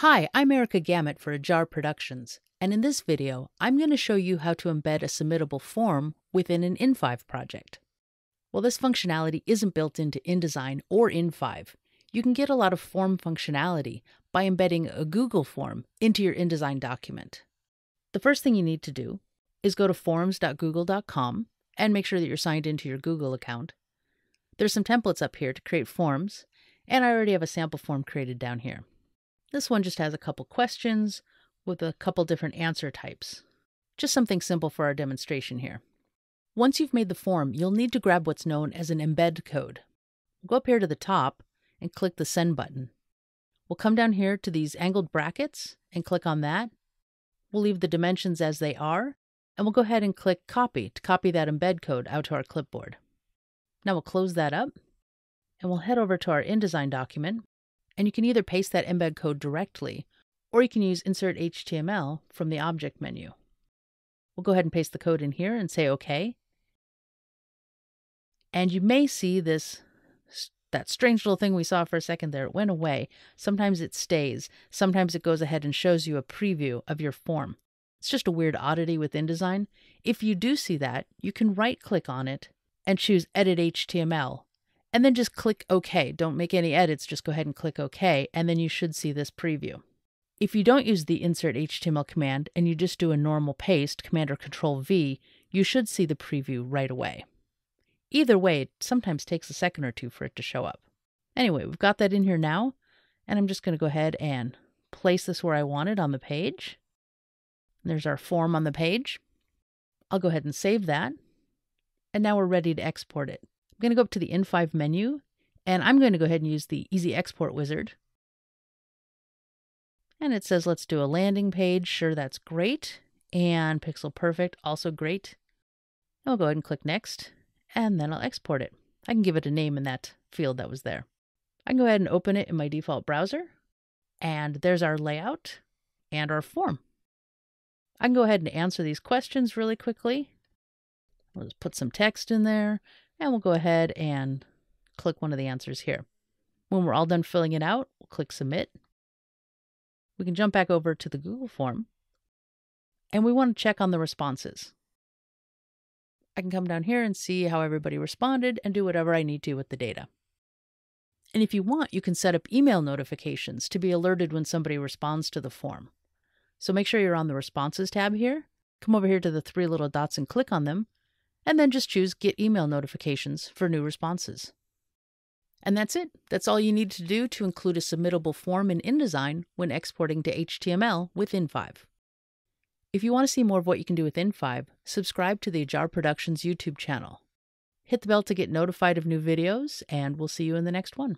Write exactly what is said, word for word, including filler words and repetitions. Hi, I'm Erica Gamet for Ajar Productions, and in this video, I'm going to show you how to embed a submittable form within an I N five project. Well, this functionality isn't built into InDesign or I N five. You can get a lot of form functionality by embedding a Google form into your InDesign document. The first thing you need to do is go to forms dot google dot com and make sure that you're signed into your Google account. There's some templates up here to create forms, and I already have a sample form created down here. This one just has a couple questions with a couple different answer types. Just something simple for our demonstration here. Once you've made the form, you'll need to grab what's known as an embed code. Go up here to the top and click the send button. We'll come down here to these angled brackets and click on that. We'll leave the dimensions as they are, and we'll go ahead and click copy to copy that embed code out to our clipboard. Now we'll close that up and we'll head over to our InDesign document. And you can either paste that embed code directly, or you can use Insert H T M L from the object menu. We'll go ahead and paste the code in here and say OK. And you may see this, that strange little thing we saw for a second there. It went away. Sometimes it stays. Sometimes it goes ahead and shows you a preview of your form. It's just a weird oddity with InDesign. If you do see that, you can right-click on it and choose Edit H T M L. And then just click OK. Don't make any edits, just go ahead and click OK, and then you should see this preview. If you don't use the Insert H T M L command and you just do a normal paste, Command or Control V, you should see the preview right away. Either way, it sometimes takes a second or two for it to show up. Anyway, we've got that in here now, and I'm just going to go ahead and place this where I want it on the page. And there's our form on the page. I'll go ahead and save that, and now we're ready to export it. I'm going to go up to the I N five menu, and I'm going to go ahead and use the Easy Export Wizard. And it says, let's do a landing page. Sure, that's great. And Pixel Perfect, also great. I'll go ahead and click Next, and then I'll export it. I can give it a name in that field that was there. I can go ahead and open it in my default browser, and there's our layout and our form. I can go ahead and answer these questions really quickly. I'll just put some text in there. And we'll go ahead and click one of the answers here. When we're all done filling it out, we'll click Submit. We can jump back over to the Google form, and we want to check on the responses. I can come down here and see how everybody responded and do whatever I need to with the data. And if you want, you can set up email notifications to be alerted when somebody responds to the form. So make sure you're on the Responses tab here. Come over here to the three little dots and click on them. And then just choose Get Email Notifications for new responses. And that's it. That's all you need to do to include a submittable form in InDesign when exporting to H T M L with I N five. If you want to see more of what you can do with I N five, subscribe to the Ajar Productions YouTube channel. Hit the bell to get notified of new videos, and we'll see you in the next one.